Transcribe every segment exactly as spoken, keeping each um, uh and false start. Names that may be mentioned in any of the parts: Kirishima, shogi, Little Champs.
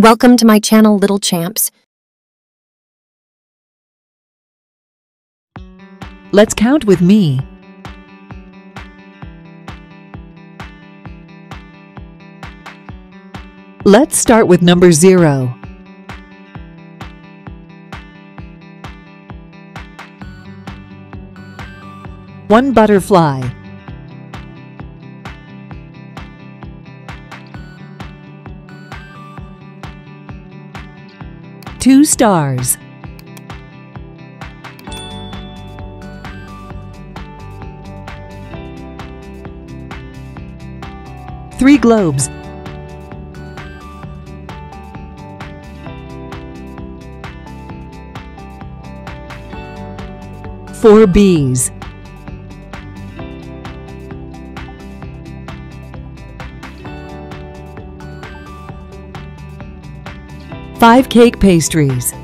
Welcome to my channel, Little Champs. Let's count with me. Let's start with number zero. One butterfly. Two stars. Three globes. Four bees. Five cake pastries.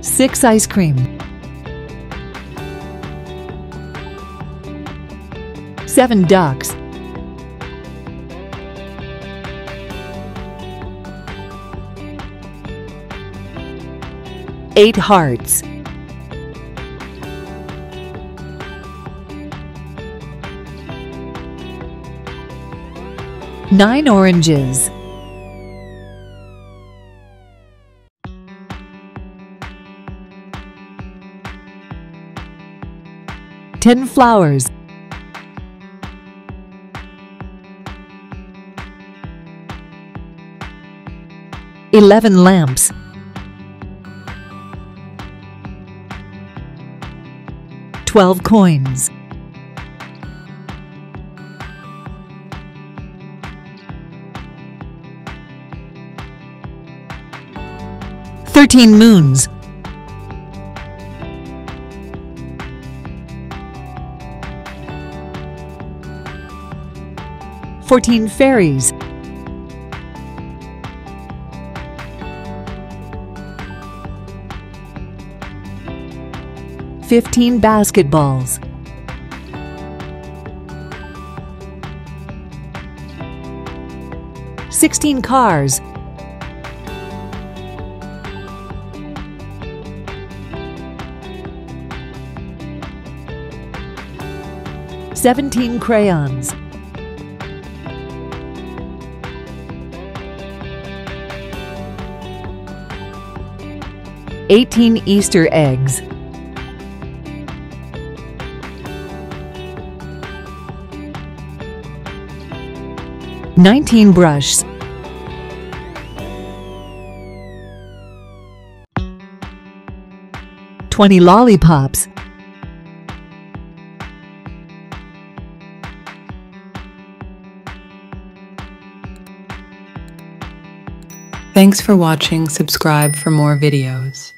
Six ice cream. Seven ducks. Eight hearts. Nine oranges. Ten flowers. Eleven lamps. Twelve coins. Thirteen moons. Fourteen fairies. Fifteen basketballs. Sixteen cars. Seventeen crayons. Eighteen Easter eggs. Nineteen brushes. Twenty lollipops. Thanks for watching. Subscribe for more videos.